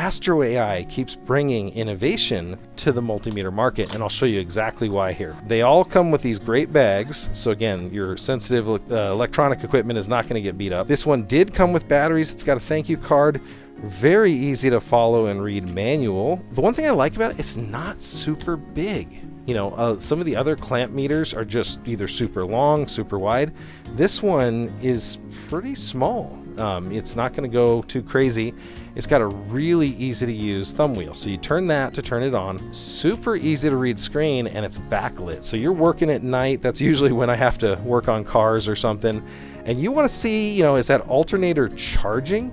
Astro AI keeps bringing innovation to the multimeter market, and I'll show you exactly why here. They all come with these great bags. So again, your sensitive electronic equipment is not going to get beat up. This one did come with batteries. It's got a thank you card. Very easy to follow and read manual. The one thing I like about it, it's not super big. You know, some of the other clamp meters are just either super long, super wide. This one is pretty small. It's not going to go too crazy. It's got a really easy to use thumb wheel. So you turn that to turn it on. Super easy to read screen, and it's backlit. So you're working at night. That's usually when I have to work on cars or something. And you want to see, you know, is that alternator charging?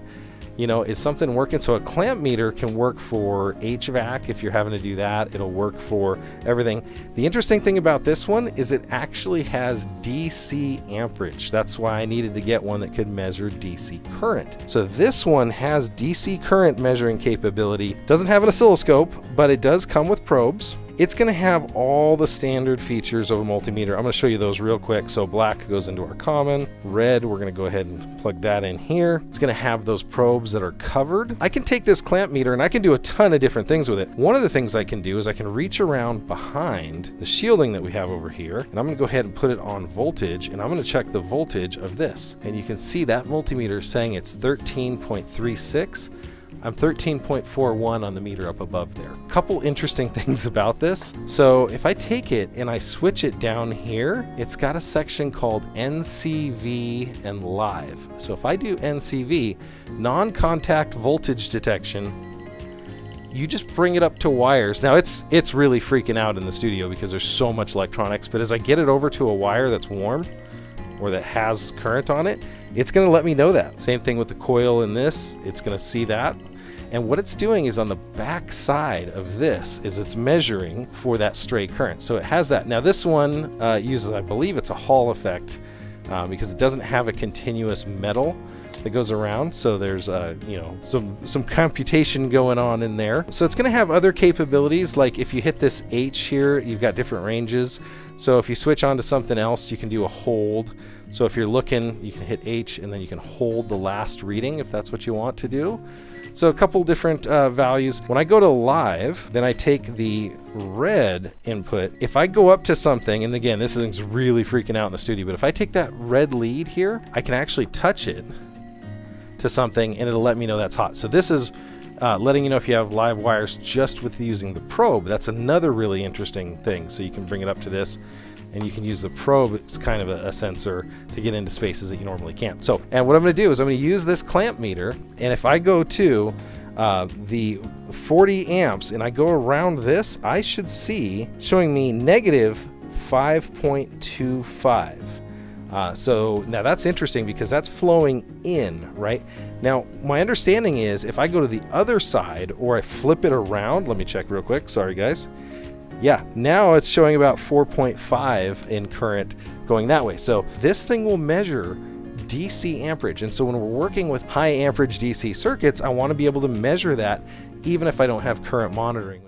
You know, is something working? So a clamp meter can work for HVAC if you're having to do that. It'll work for everything. The interesting thing about this one is it actually has DC amperage. That's why I needed to get one that could measure DC current. So this one has DC current measuring capability. Doesn't have an oscilloscope, but it does come with probes. It's going to have all the standard features of a multimeter. I'm going to show you those real quick. So black goes into our common. Red, we're going to go ahead and plug that in here. It's going to have those probes that are covered. I can take this clamp meter and I can do a ton of different things with it. One of the things I can do is I can reach around behind the shielding that we have over here. And I'm going to go ahead and put it on voltage. And I'm going to check the voltage of this. And you can see that multimeter saying it's 13.36. I'm 13.41 on the meter up above there. A couple interesting things about this. So if I take it and I switch it down here, it's got a section called NCV and live. So if I do NCV, non-contact voltage detection, you just bring it up to wires. Now it's really freaking out in the studio because there's so much electronics, but as I get it over to a wire that's warm or that has current on it, it's going to let me know that. Same thing with the coil in this, it's going to see that. And what it's doing is on the back side of this is it's measuring for that stray current. So it has that. Now this one uses, I believe it's a Hall effect because it doesn't have a continuous metal that goes around. So there's you know, some computation going on in there. So it's going to have other capabilities. Like if you hit this H here, you've got different ranges. So if you switch on to something else, you can do a hold. So if you're looking, you can hit H and then you can hold the last reading if that's what you want to do. So a couple different values. When I go to live, then I take the red input. If I go up to something, and again, this thing's really freaking out in the studio, but if I take that red lead here, I can actually touch it to something and it'll let me know that's hot. So this is letting you know if you have live wires just with using the probe. That's another really interesting thing. So you can bring it up to this and you can use the probe. It's kind of a sensor to get into spaces that you normally can't. So, and what I'm going to do is I'm going to use this clamp meter. And if I go to the 40 amps and I go around this, I should see showing me negative 5.25. So now that's interesting because that's flowing in, right? Now, my understanding is if I go to the other side or I flip it around, let me check real quick. Sorry, guys. Yeah, now it's showing about 4.5 in current going that way. So this thing will measure DC amperage. And so when we're working with high amperage DC circuits, I want to be able to measure that even if I don't have current monitoring.